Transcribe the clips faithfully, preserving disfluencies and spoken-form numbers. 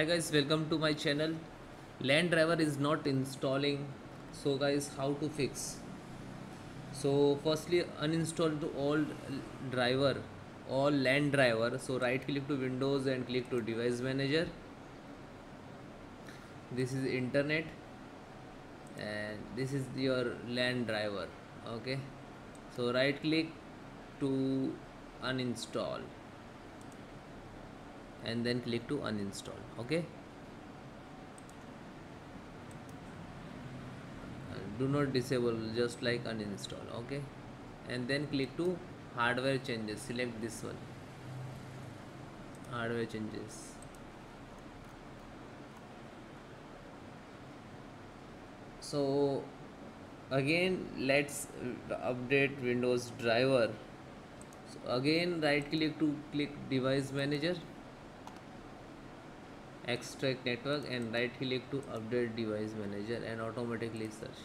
Hi guys, welcome to my channel. LAN driver is not installing, so guys, how to fix? So firstly, uninstall the old driver or LAN driver. So right click to Windows and click to Device Manager. This is internet and this is your LAN driver. Okay, so right click to uninstall and then click to uninstall. Okay, do not disable, just like uninstall. Okay, and then click to hardware changes. Select this one, hardware changes. So again, let's update Windows driver. So again, right click to click Device Manager, extract network, and right click to update Device Manager and automatically search.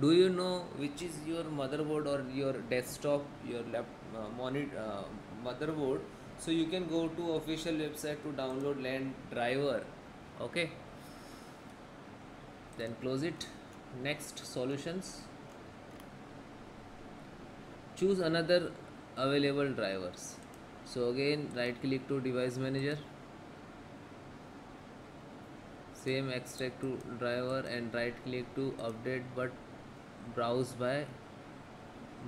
Do you know which is your motherboard or your desktop, your lap, uh, monitor uh, motherboard? So you can go to official website to download LAN driver. Okay, then close it. Next, solutions. Choose another available drivers. So again, right click to Device Manager, same extract to driver, and right click to update but browse by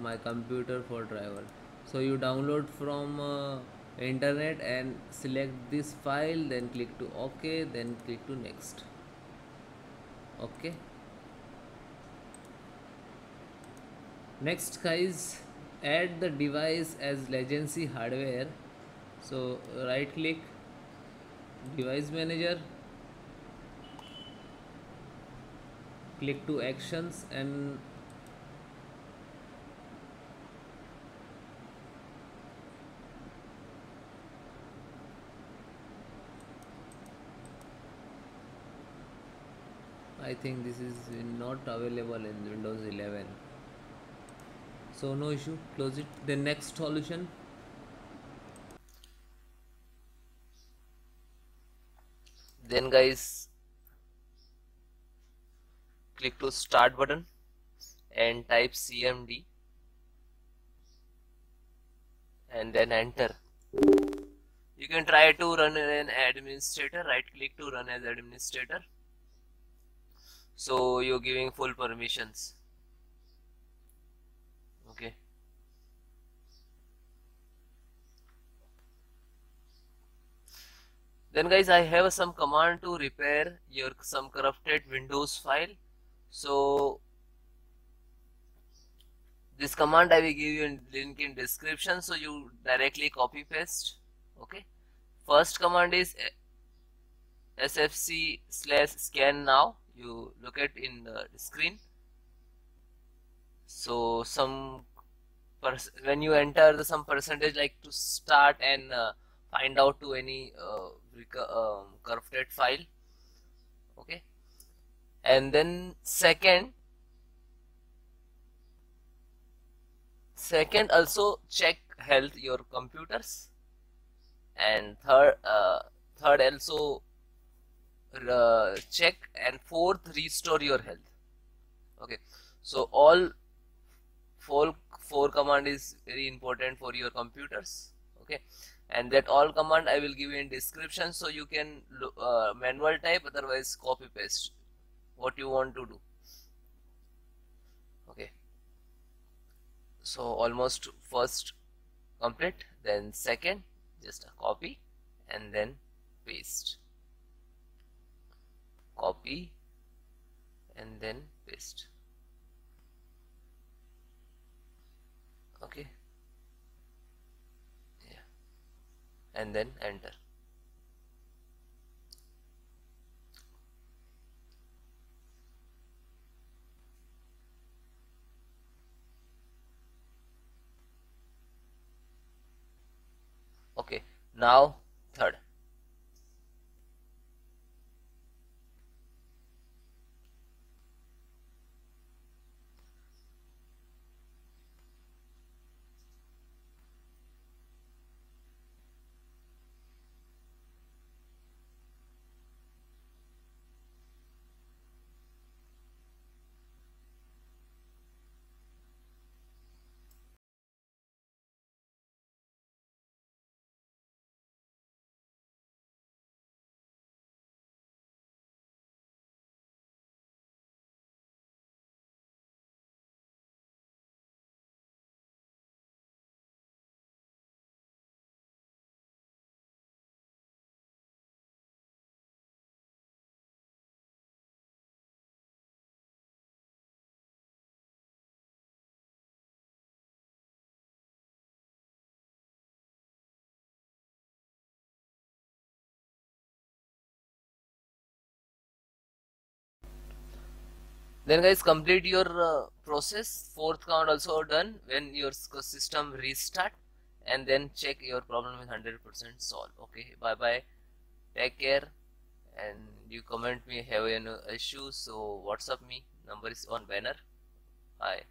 my computer for driver. So you download from uh, internet and select this file, then click to OK, then click to next. Okay, next guys, add the device as legacy hardware. So right click Device Manager, click to actions, and I think this is not available in Windows eleven. So no issue, close it. The next solution. Then guys, click to start button and type C M D and then enter. You can try to run an administrator. Right click to run as administrator. So you're giving full permissions. Okay, then guys, I have some command to repair your some corrupted Windows file. So this command I will give you in link in description, so you directly copy paste. Okay, first command is S F C slash scan now. You look at in the screen. So some when you enter the some percentage like to start and uh, find out to any uh, um, corrupted file. Okay, and then second second also check health your computers, and third uh, third also Uh, check, and fourth, restore your health. Okay, so all four four command is very important for your computers. Okay, and that all command I will give you in description, so you can uh, manual type, otherwise copy paste what you want to do. Okay, so almost first complete, then second just copy and then paste, copy and then paste. Okay, yeah, and then enter. Okay, now third. Then guys, complete your uh, process. Fourth count also done when your system restart, and then check your problem is one hundred percent solved. Okay, bye bye, take care, and you comment me have an issue, so WhatsApp me, number is on banner. Bye.